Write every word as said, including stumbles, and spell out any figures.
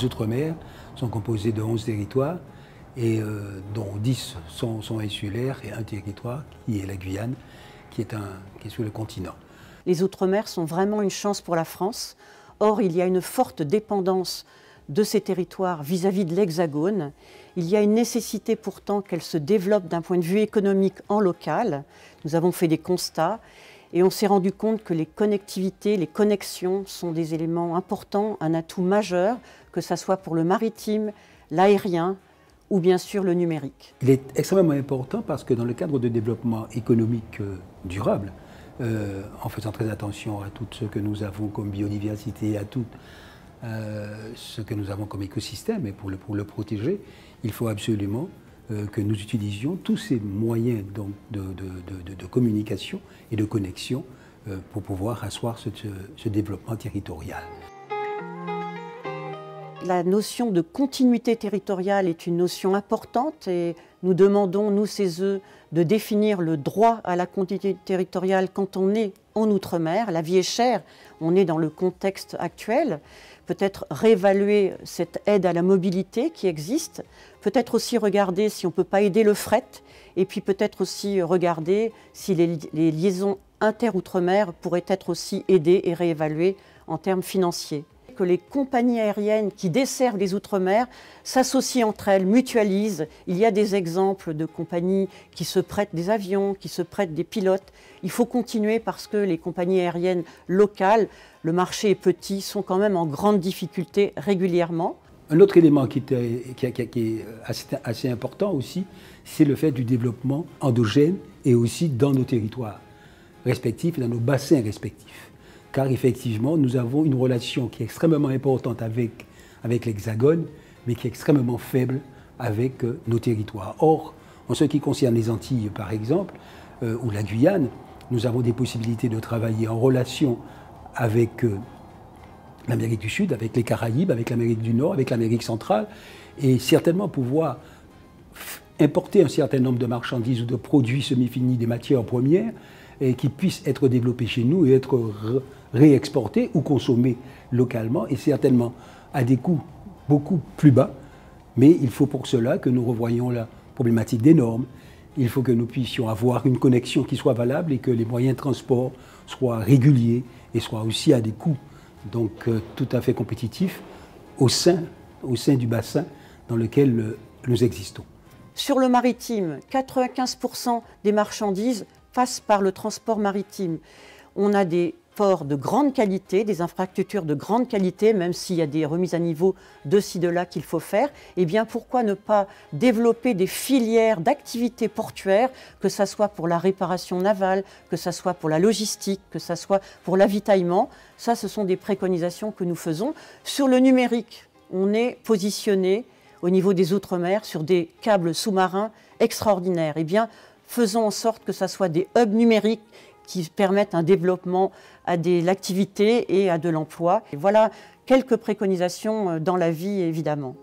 les Outre-mer sont composés de onze territoires, et euh, dont dix sont, sont insulaires et un territoire qui est la Guyane, qui est, un, qui est sur le continent. Les Outre-mer sont vraiment une chance pour la France. Or, il y a une forte dépendance de ces territoires vis-à-vis de l'Hexagone. Il y a une nécessité pourtant qu'elles se développent d'un point de vue économique en local. Nous avons fait des constats et on s'est rendu compte que les connectivités, les connexions sont des éléments importants, un atout majeur, que ce soit pour le maritime, l'aérien ou bien sûr le numérique. Il est extrêmement important parce que dans le cadre de développement économique durable, euh, en faisant très attention à tout ce que nous avons comme biodiversité, à tout euh, ce que nous avons comme écosystème, et pour le, pour le protéger, il faut absolument euh, que nous utilisions tous ces moyens donc, de, de, de, de communication et de connexion euh, pour pouvoir asseoir ce, ce, ce développement territorial. La notion de continuité territoriale est une notion importante et nous demandons, nous, C E S E, de définir le droit à la continuité territoriale quand on est en Outre-mer. La vie est chère, on est dans le contexte actuel. Peut-être réévaluer cette aide à la mobilité qui existe, peut-être aussi regarder si on ne peut pas aider le fret et puis peut-être aussi regarder si les, li les liaisons inter-Outre-mer pourraient être aussi aidées et réévaluées en termes financiers. Que les compagnies aériennes qui desservent les Outre-mer s'associent entre elles, mutualisent. Il y a des exemples de compagnies qui se prêtent des avions, qui se prêtent des pilotes. Il faut continuer parce que les compagnies aériennes locales, le marché est petit, sont quand même en grande difficulté régulièrement. Un autre élément qui est, qui est, qui est assez, assez important aussi, c'est le fait du développement endogène et aussi dans nos territoires respectifs et dans nos bassins respectifs. Car effectivement, nous avons une relation qui est extrêmement importante avec, avec l'Hexagone, mais qui est extrêmement faible avec euh, nos territoires. Or, en ce qui concerne les Antilles, par exemple, euh, ou la Guyane, nous avons des possibilités de travailler en relation avec euh, l'Amérique du Sud, avec les Caraïbes, avec l'Amérique du Nord, avec l'Amérique centrale, et certainement pouvoir importer un certain nombre de marchandises ou de produits semi-finis, des matières premières, et qui puissent être développés chez nous et être réexportés ou consommés localement, et certainement à des coûts beaucoup plus bas. Mais il faut pour cela que nous revoyions la problématique des normes. Il faut que nous puissions avoir une connexion qui soit valable et que les moyens de transport soient réguliers et soient aussi à des coûts donc euh, tout à fait compétitifs au sein, au sein du bassin dans lequel euh, nous existons. Sur le maritime, quatre-vingt-quinze pour cent des marchandises passe par le transport maritime. On a des ports de grande qualité, des infrastructures de grande qualité, même s'il y a des remises à niveau de ci, de là qu'il faut faire. Eh bien, pourquoi ne pas développer des filières d'activités portuaires, que ce soit pour la réparation navale, que ce soit pour la logistique, que ce soit pour l'avitaillement. Ça, ce sont des préconisations que nous faisons. Sur le numérique, on est positionné au niveau des Outre-mer sur des câbles sous-marins extraordinaires. Eh bien, faisons en sorte que ça soit des hubs numériques qui permettent un développement à de l'activité et à de l'emploi. Voilà quelques préconisations dans la vie, évidemment.